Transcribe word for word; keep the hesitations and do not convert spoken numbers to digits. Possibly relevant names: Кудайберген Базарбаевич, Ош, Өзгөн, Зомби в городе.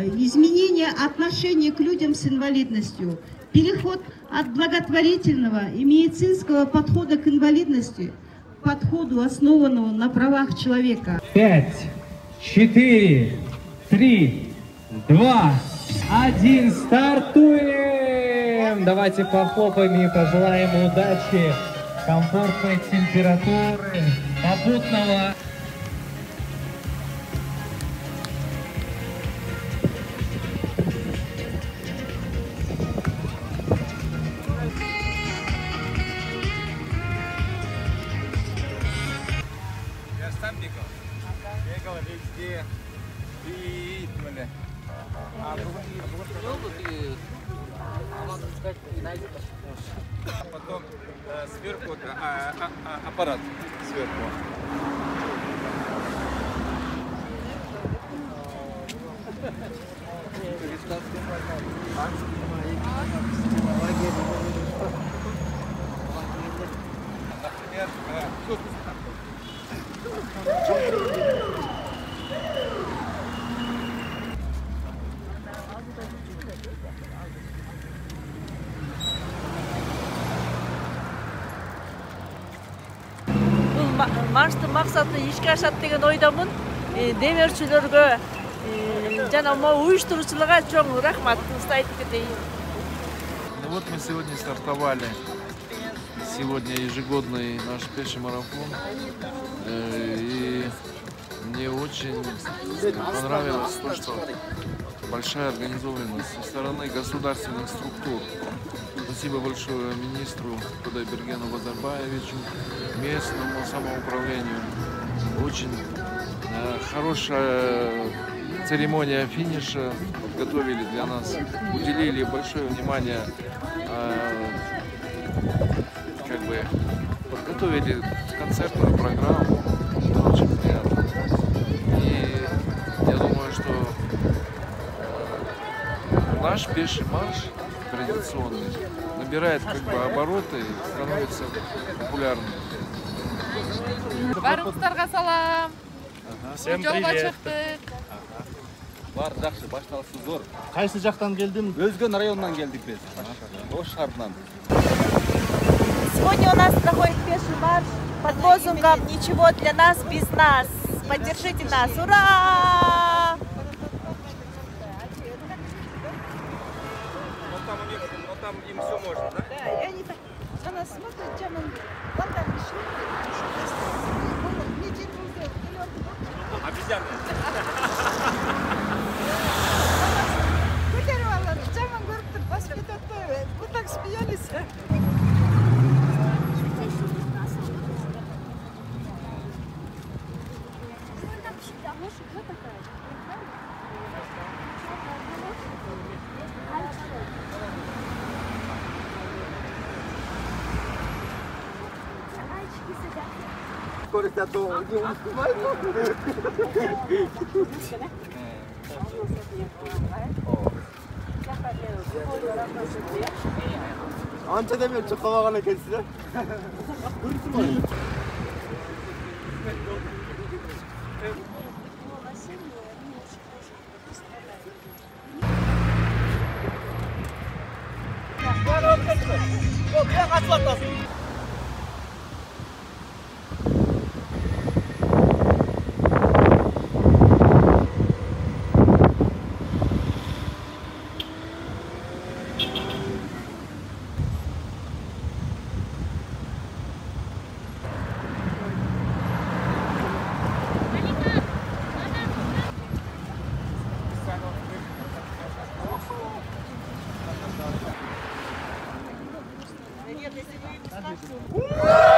изменение отношения к людям с инвалидностью, переход от благотворительного и медицинского подхода к инвалидности к подходу, основанному на правах человека. Пять, четыре, три, два, один, стартуем! Давайте похлопаем и пожелаем удачи, комфортной температуры, попутного... Потом э, сверху а, а, а, аппарат сверху. Например, тут. Марштың мақсаты ешке ашат деген ойдамын. Демеушілерге, жана уюштырушылыға чоң рахматыңызды айтып кетейін. Вот мы сегодня стартовали. Сегодня ежегодный наш пеший марафон. И мне очень понравилось то, что большая организованность со стороны государственных структур. Спасибо большое министру Кудайбергену Базарбаевичу, местному самоуправлению. Очень э, хорошая церемония финиша подготовили для нас. Уделили большое внимание, э, как бы подготовили концертную программу. Это очень приятно. И я думаю, что э, наш пеший марш традиционный набирает как бы обороты и становится популярным. Барымыздарга салам. Всем привет. Бар жакшы башталсыздар. Кайсы жактан келдим? Өзгөн районунан келдик биз. Ош шаарынан. Сегодня у нас проходит пеший марш под лозунгом «Ничего для нас без нас». Поддержите нас. Ура! Там им все можно, да? Да, и они так на нас смотрят, чем он вот так еще. Летит уже вперед. Обезьянка. Выдервала, чем он говорит, воспитал. Вот так смеялись. Скорость от дома не успевает. Он что-то мир, что холова на кольце. Ура!